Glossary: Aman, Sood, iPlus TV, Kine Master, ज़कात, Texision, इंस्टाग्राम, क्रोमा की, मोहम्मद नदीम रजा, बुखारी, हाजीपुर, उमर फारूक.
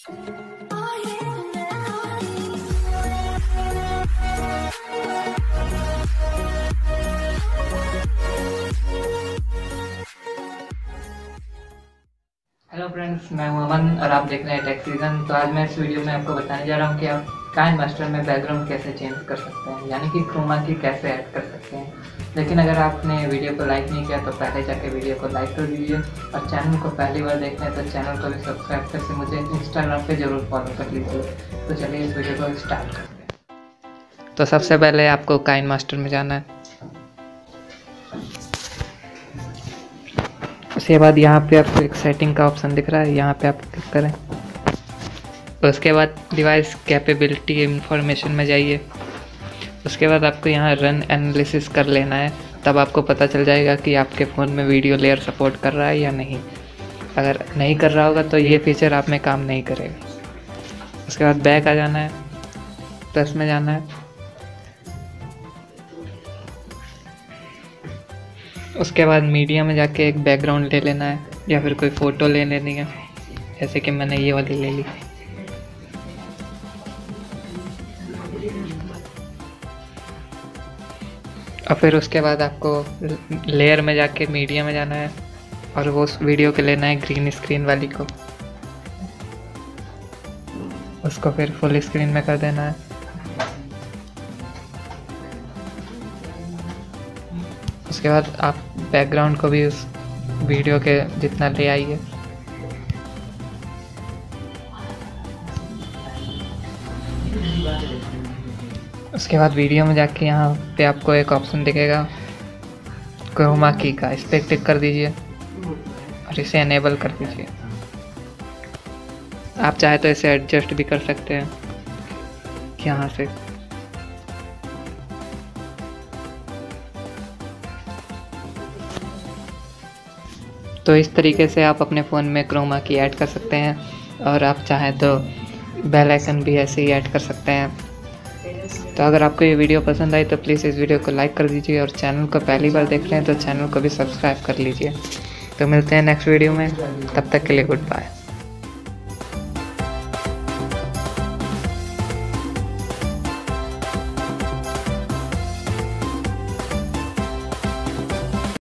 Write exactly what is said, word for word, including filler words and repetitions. Hello friends, मैं हूं अमन और आप देख रहे हैं टेक्सीजन। तो आज मैं इस वीडियो में आपको बताने जा रहा हूं कि आप काइन मास्टर में बैकग्राउंड कैसे चेंज कर सकते हैं, यानी कि क्रोमा की कैसे ऐड कर सकते हैं। लेकिन अगर आपने वीडियो को लाइक नहीं किया तो पहले जाके वीडियो को लाइक कर दीजिए और चैनल को पहली बार देखना है तो चैनल को भी सब्सक्राइब करके मुझे इंस्टाग्राम पे जरूर फॉलो कर लीजिए। तो चलिए इस वीडियो को स्टार्ट करते हैं। तो सबसे पहले आपको काइन मास्टर में जाना है। उसके बाद यहाँ पर आपको एक सेटिंग का ऑप्शन दिख रहा है, यहाँ पर आप क्लिक करें। उसके बाद डिवाइस कैपेबिलिटी इंफॉर्मेशन में जाइए। उसके बाद आपको यहाँ रन एनालिसिस कर लेना है, तब आपको पता चल जाएगा कि आपके फ़ोन में वीडियो लेयर सपोर्ट कर रहा है या नहीं। अगर नहीं कर रहा होगा तो ये फीचर आप में काम नहीं करेगा। उसके बाद बैक आ जाना है, प्लस में जाना है। उसके बाद मीडिया में जाके एक बैकग्राउंड ले लेना है या फिर कोई फ़ोटो ले लेनी है, जैसे कि मैंने ये वाली ले ली। और फिर उसके बाद आपको लेयर में जाके मीडिया में जाना है और वो वीडियो के लेना है ग्रीन स्क्रीन वाली को, उसको फिर फुल स्क्रीन में कर देना है। उसके बाद आप बैकग्राउंड को भी उस वीडियो के जितना ले आइए। उसके बाद वीडियो में जाके यहाँ पे आपको एक ऑप्शन दिखेगा क्रोमा की का, इस पर क्लिक कर दीजिए और इसे इनेबल कर दीजिए। आप चाहे तो इसे एडजस्ट भी कर सकते हैं यहाँ से। तो इस तरीके से आप अपने फ़ोन में क्रोमा की ऐड कर सकते हैं और आप चाहें तो बेल आइकन भी ऐसे ही ऐड कर सकते हैं। तो अगर आपको ये वीडियो पसंद आई तो प्लीज़ इस वीडियो को लाइक कर दीजिए और चैनल को पहली बार देख रहे हैं तो चैनल को भी सब्सक्राइब कर लीजिए। तो मिलते हैं नेक्स्ट वीडियो में, तब तक के लिए गुड बाय।